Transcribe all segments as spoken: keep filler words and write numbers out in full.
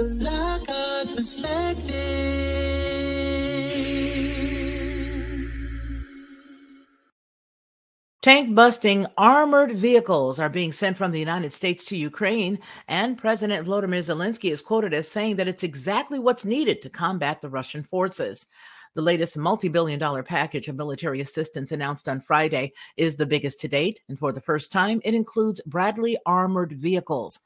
Lockhart Perspective. Tank-busting armored vehicles are being sent from the United States to Ukraine, and President Volodymyr Zelensky is quoted as saying that it's exactly what's needed to combat the Russian forces. The latest multi-billion dollar package of military assistance announced on Friday is the biggest to date, and for the first time, it includes Bradley armored vehicles.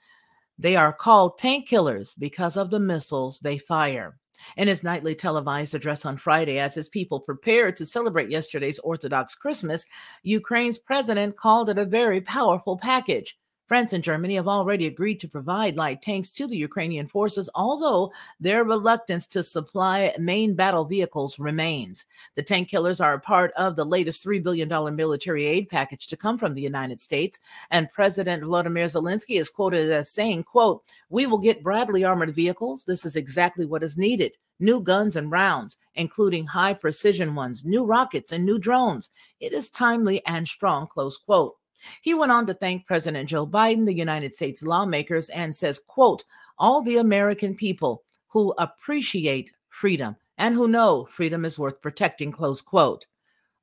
They are called tank killers because of the missiles they fire. In his nightly televised address on Friday, as his people prepared to celebrate yesterday's Orthodox Christmas, Ukraine's president called it a very powerful package. France and Germany have already agreed to provide light tanks to the Ukrainian forces, although their reluctance to supply main battle vehicles remains. The tank killers are a part of the latest three billion dollar military aid package to come from the United States, and President Volodymyr Zelensky is quoted as saying, quote, "We will get Bradley armored vehicles. This is exactly what is needed. New guns and rounds, including high-precision ones, new rockets and new drones. It is timely and strong," close quote. He went on to thank President Joe Biden, the United States lawmakers, and says, quote, "all the American people who appreciate freedom and who know freedom is worth protecting," close quote.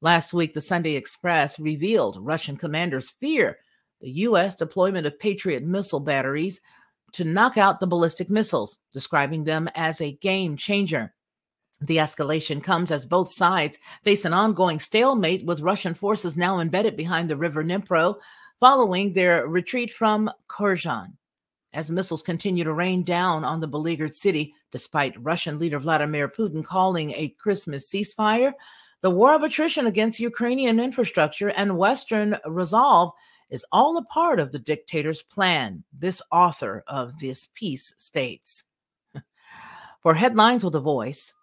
Last week, the Sunday Express revealed Russian commanders fear the U S deployment of Patriot missile batteries to knock out the ballistic missiles, describing them as a game changer. The escalation comes as both sides face an ongoing stalemate, with Russian forces now embedded behind the river Dnipro following their retreat from Kherson, as missiles continue to rain down on the beleaguered city. Despite Russian leader Vladimir Putin calling a Christmas ceasefire, the war of attrition against Ukrainian infrastructure and Western resolve is all a part of the dictator's plan, this author of this piece states. For Headlines with a Voice,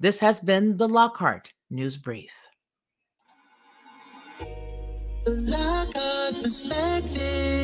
this has been the Lockhart News Brief. The Lockhart Perspective.